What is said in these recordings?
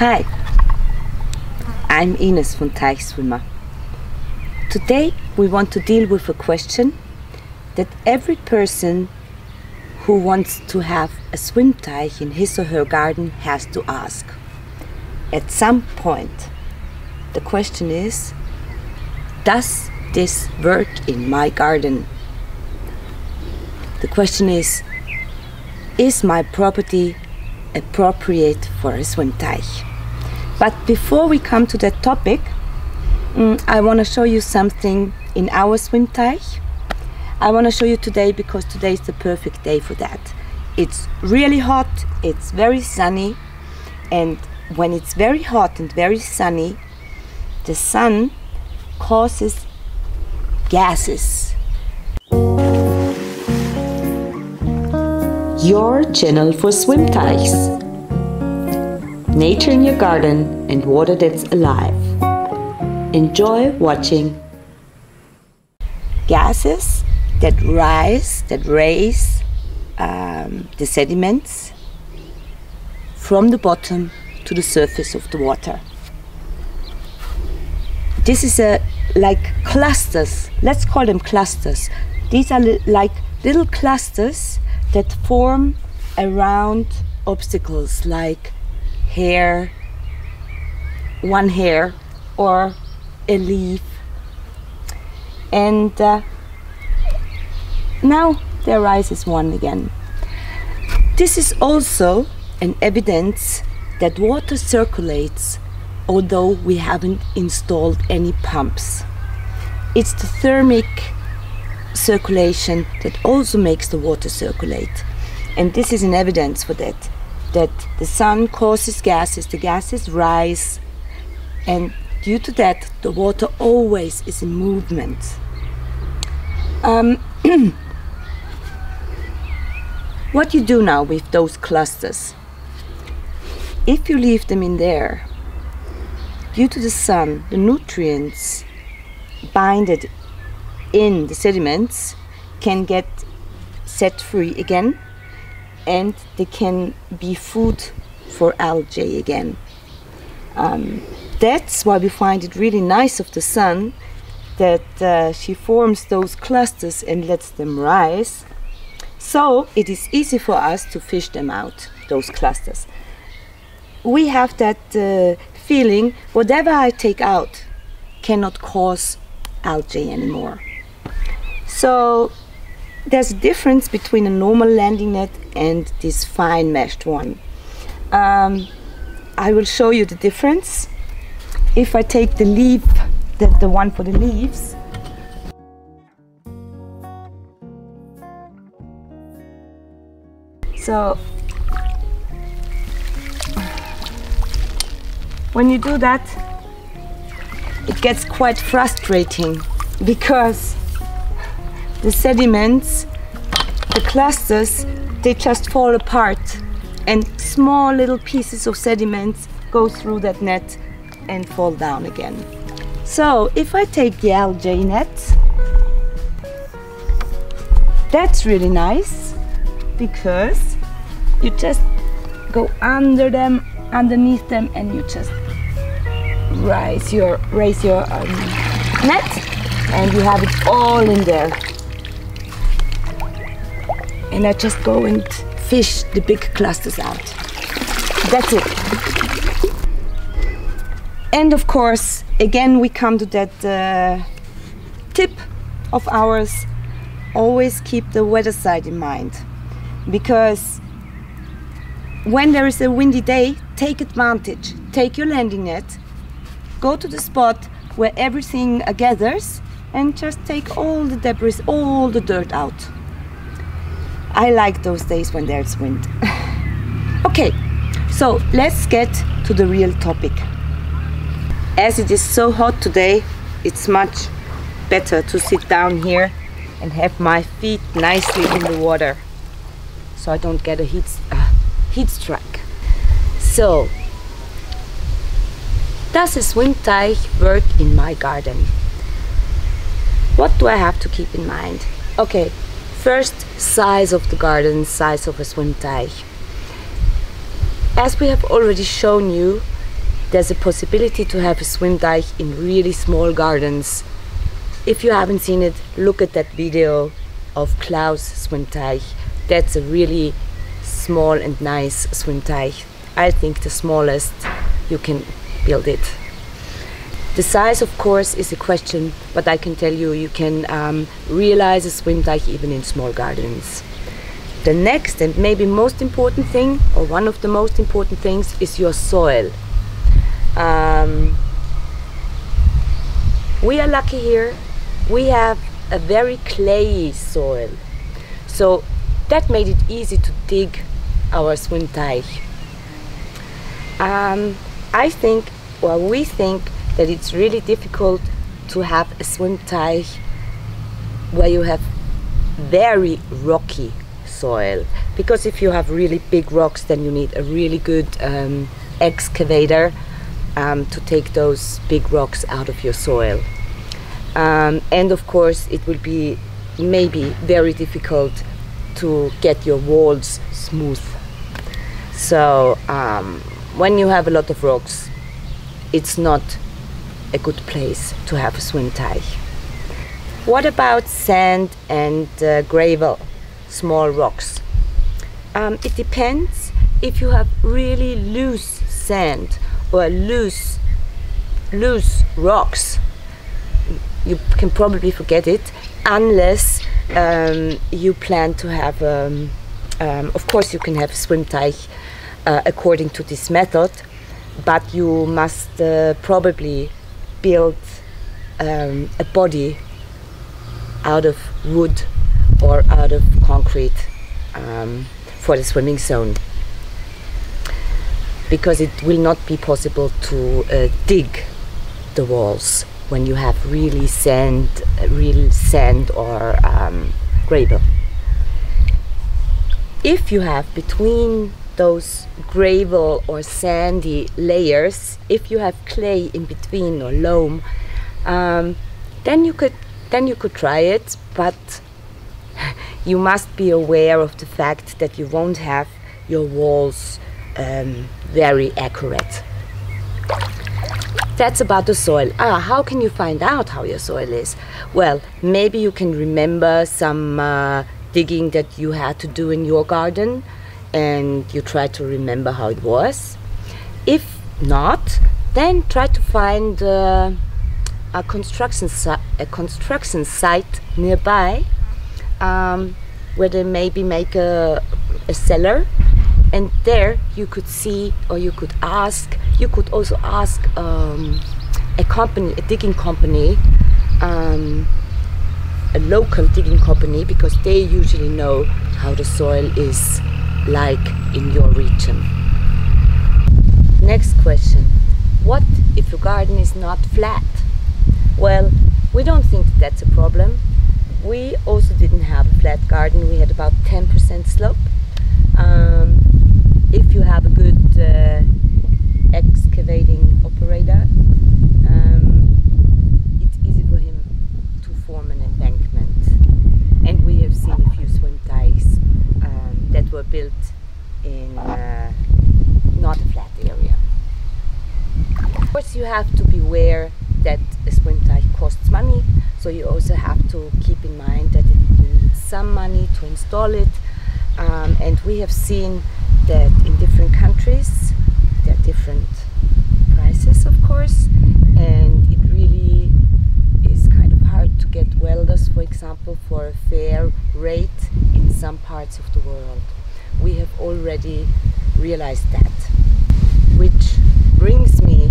Hi, I'm Ines von Teichswimmer. Today we want to deal with a question that every person who wants to have a schwimmteich in his or her garden has to ask at some point. The question is, does this work in my garden? The question is my property appropriate for a schwimmteich? But before we come to that topic, I want to show you something in our schwimmteich. I want to show you today because today is the perfect day for that. It's really hot, it's very sunny, and when it's very hot and very sunny, the sun causes gases. Your channel for schwimmteichs. Nature in your garden and water that's alive. Enjoy watching. Gases that raise the sediments from the bottom to the surface of the water. This is like clusters, let's call them clusters. These are like little clusters that form around obstacles like hair, one hair or a leaf. And now there rises one again. This is also an evidence that water circulates, although we haven't installed any pumps. It's the thermic circulation that also makes the water circulate. And this is an evidence for that, that the sun causes gases, the gases rise, and due to that the water always is in movement. What you do now with those clusters, if you leave them in there, due to the sun, the nutrients binded in the sediments can get set free again, and they can be food for algae again. That's why we find it really nice of the sun that she forms those clusters and lets them rise. So it is easy for us to fish them out, those clusters. We have that feeling, whatever I take out cannot cause algae anymore. So there's a difference between a normal landing net and this fine meshed one. I will show you the difference. If I take the leaf, the one for the leaves, so when you do that, it gets quite frustrating because the sediments, the clusters, they just fall apart, and small little pieces of sediments go through that net and fall down again. So if I take the algae net, that's really nice because you just go under them, underneath them, and you just raise your net, and you have it all in there. And I just go and fish the big clusters out. That's it. And of course, again, we come to that tip of ours, always keep the weather side in mind, because when there is a windy day, take advantage, take your landing net, go to the spot where everything gathers and just take all the debris, all the dirt out. I like those days when there's wind. Okay, so let's get to the real topic. As it is so hot today, it's much better to sit down here and have my feet nicely in the water so I don't get a heat strike. So, does a schwimmteich work in my garden? What do I have to keep in mind? Okay, first, size of the garden, size of a schwimmteich. As we have already shown you, There's a possibility to have a schwimmteich in really small gardens. If you haven't seen it, look at that video of Klaus schwimmteich. That's a really small and nice schwimmteich. I think the smallest you can build it. The size, of course, is a question, but I can tell you, you can realize a schwimmteich even in small gardens. The next and maybe most important thing, or one of the most important things, is your soil. We are lucky here. We have a very clayey soil, so that made it easy to dig our schwimmteich. I think, or we think, that it's really difficult to have a schwimmteich where you have very rocky soil, because if you have really big rocks, then you need a really good excavator to take those big rocks out of your soil. And of course it will be maybe very difficult to get your walls smooth. So when you have a lot of rocks, it's not a good place to have a schwimmteich. What about sand and gravel, small rocks? It depends. If you have really loose sand or loose rocks, you can probably forget it, unless you plan to have, of course you can have a schwimmteich according to this method, but you must probably build a body out of wood or out of concrete for the swimming zone, because it will not be possible to dig the walls when you have really sand, real sand or gravel. If you have between those gravel or sandy layers, if you have clay in between or loam, then you could try it, but you must be aware of the fact that you won't have your walls very accurate. That's about the soil. How can you find out how your soil is? Well, maybe you can remember some digging that you had to do in your garden, and you try to remember how it was. If not, then try to find a construction site nearby where they maybe make a cellar, and there you could see, or you could ask. You could also ask a digging company, a local digging company, because they usually know how the soil is like in your region. Next question. What if your garden is not flat? Well, we don't think that's a problem. We also didn't have a flat garden. We had about 10% slope. If you have a good excavating operator, it's easy for him to form an embankment, and we have seen a few schwimmteichs that were built in not a flat area. Of course, you have to beware that a schwimmteich costs money, so you also have to keep in mind that it needs some money to install it, and we have seen that in different countries there are different prices, of course, and it really is kind of hard to get welders, for example, for a fair rate in some parts of the world. We have already realized that, which brings me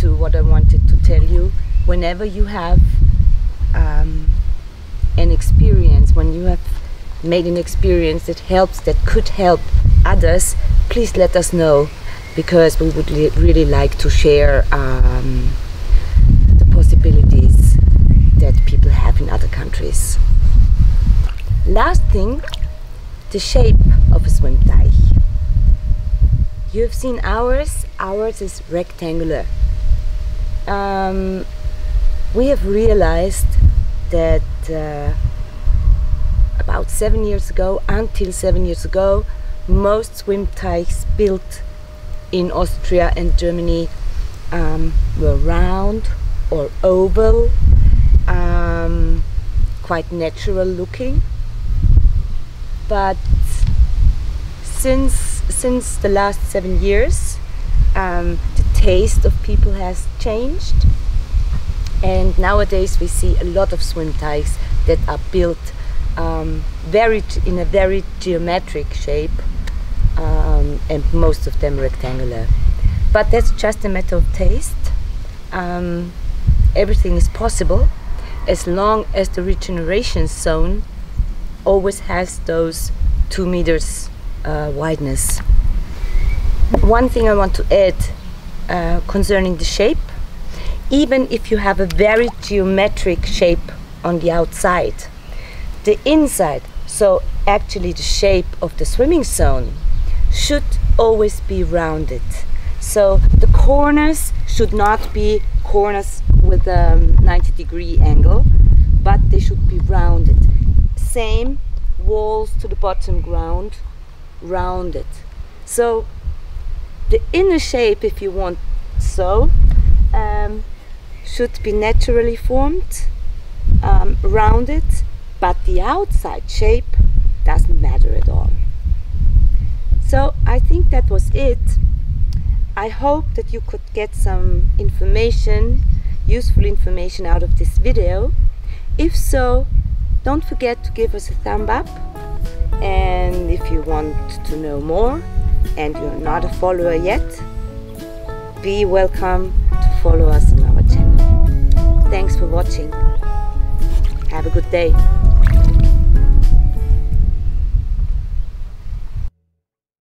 to what I wanted to tell you. Whenever you have an experience, when you have made an experience that helps, that could help others, please let us know, because we would really like to share the possibilities that people have in other countries. Last thing, the shape of a schwimmteich. You have seen ours. Ours is rectangular. We have realized that about 7 years ago, until 7 years ago, most schwimmteichs built in Austria and Germany were round or oval, quite natural looking. But since the last 7 years, the taste of people has changed, and nowadays we see a lot of schwimmteichs that are built in a very geometric shape, and most of them rectangular. But that's just a matter of taste. Everything is possible as long as the regeneration zone always has those 2 meters wideness. One thing I want to add concerning the shape: even if you have a very geometric shape on the outside, the inside, so actually the shape of the swimming zone, should always be rounded. So the corners should not be corners with a 90-degree angle, but they should be rounded. Same walls to the bottom ground, rounded. So the inner shape, if you want so, should be naturally formed, rounded, but the outside shape doesn't matter at all. So I think that was it. I hope that you could get some information, useful information, out of this video. If so, don't forget to give us a thumb up. And if you want to know more and you're not a follower yet, be welcome to follow us on our channel. Thanks for watching. Have a good day.